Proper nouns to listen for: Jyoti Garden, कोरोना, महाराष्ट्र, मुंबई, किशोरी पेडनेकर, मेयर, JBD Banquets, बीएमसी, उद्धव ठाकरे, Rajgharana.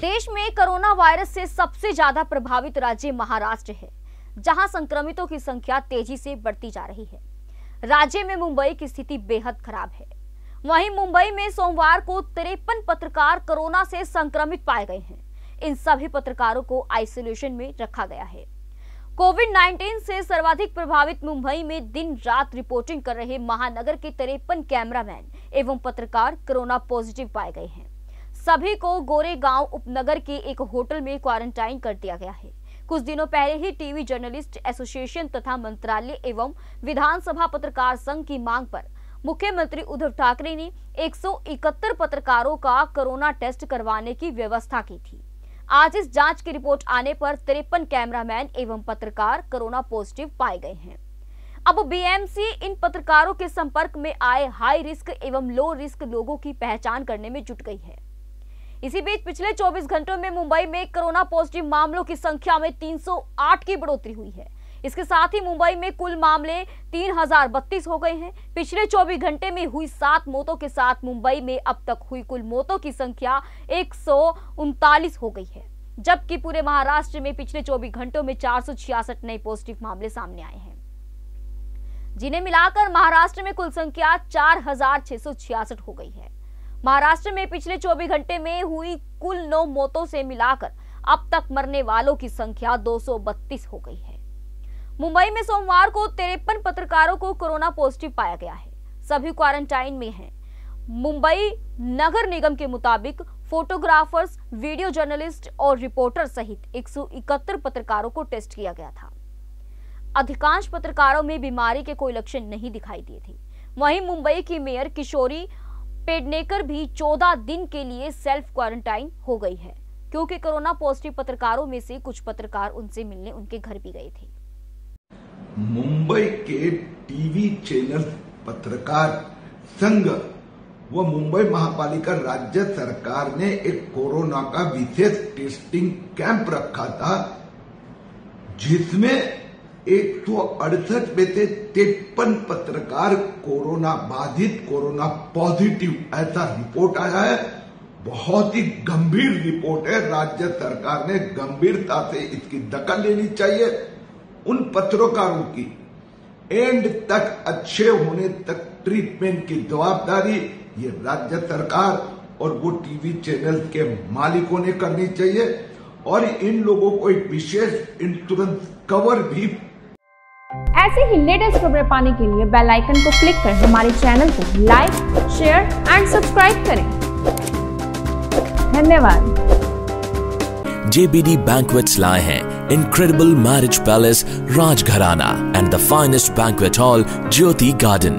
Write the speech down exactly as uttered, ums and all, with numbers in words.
देश में कोरोना virus से सबसे ज्यादा प्रभावित राज्य महाराष्ट्र है, जहां संक्रमितों की संख्या तेजी से बढ़ती जा रही है। राज्य में मुंबई की स्थिति बेहद खराब है। वहीं मुंबई में सोमवार को तिरपन पत्रकार कोरोना से संक्रमित पाए गए हैं। इन सभी पत्रकारों को आइसोलेशन में रखा गया है। कोविड उन्नीस से सर्वाधिक प्रभावित मुंबई में दिन रात रिपोर्टिंग कर रहे महानगर के तिरपन कैमरामैन एवं पत्रकार कोरोना पॉजिटिव पाए गए हैं। सभी को गोरेगांव उपनगर के एक होटल में क्वारंटाइन कर दिया गया है। कुछ दिनों पहले ही टीवी जर्नलिस्ट एसोसिएशन तथा मंत्रालय एवं विधानसभा पत्रकार संघ की मांग पर मुख्यमंत्री उद्धव ठाकरे ने एक सौ इकहत्तर पत्रकारों का कोरोना टेस्ट करवाने की व्यवस्था की थी। आज इस जांच की रिपोर्ट आने पर तिरपन कैमरामैन एवं पत्रकार कोरोना पॉजिटिव पाए गए हैं। अब बीएमसी इन पत्रकारों के संपर्क में आए हाई रिस्क एवं लो रिस्क लोगों की पहचान करने में जुट गई है। इसी बीच पिछले चौबीस घंटों में मुंबई में कोरोना पॉजिटिव मामलों की संख्या में तीन सौ आठ की बढ़ोतरी हुई है। इसके साथ ही मुंबई में कुल मामले तीन हजार बत्तीस हो गए हैं। पिछले चौबीस घंटे में हुई सात मौतों के साथ मुंबई में अब तक हुई कुल मौतों की संख्या एक सौ उनतालीस हो गई है, जबकि पूरे महाराष्ट्र में पिछले चौबीस घंटों में चार सौ छियासठ नए पॉजिटिव मामले सामने आए हैं, जिन्हें मिलाकर महाराष्ट्र में कुल संख्या चार हजार छह सौ छियासठ हो गई है। महाराष्ट्र में पिछले चौबीस घंटे में हुई कुल नौ मौतों से मिलाकर अब तक मरने वालों की संख्या दो सौ बत्तीस हो गई है। मुंबई में सोमवार को तिरपन पत्रकारों को कोरोना पॉजिटिव पाया गया है। सभी क्वारंटाइन में हैं। मुंबई नगर निगम के मुताबिक फोटोग्राफर्स, वीडियो जर्नलिस्ट और रिपोर्टर सहित एक सौ इकहत्तर पत्रकारों को टेस्ट किया गया था। अधिकांश पत्रकारों में बीमारी के कोई लक्षण नहीं दिखाई दिए थे। वहीं मुंबई की मेयर किशोरी पेडनेकर भी चौदह दिन के लिए सेल्फ क्वारंटाइन हो गई है, क्योंकि कोरोना पॉजिटिव पत्रकारों में से कुछ पत्रकार उनसे मिलने उनके घर भी गए थे। मुंबई के टीवी चैनल पत्रकार संघ व मुंबई महापालिका राज्य सरकार ने एक कोरोना का विशेष टेस्टिंग कैंप रखा था, जिसमें एक सौ अड़सठ में से तिरपन पत्रकार कोरोना बाधित, कोरोना पॉजिटिव ऐसा रिपोर्ट आया है। बहुत ही गंभीर रिपोर्ट है। राज्य सरकार ने गंभीरता से इसकी दखल लेनी चाहिए। उन पत्रकारों की एंड तक अच्छे होने तक ट्रीटमेंट की जवाबदारी ये राज्य सरकार और वो टीवी चैनल के मालिकों ने करनी चाहिए, और इन लोगों को एक विशेष इंश्योरेंस कवर भी। ऐसे ही लेटेस्ट खबरें पाने के लिए बेल आइकन को क्लिक कर हमारे चैनल को लाइक, शेयर एंड सब्सक्राइब करें। धन्यवाद। J B D Banquets लाए हैं Incredible Marriage Palace Rajgharana and the finest banquet hall Jyoti Garden.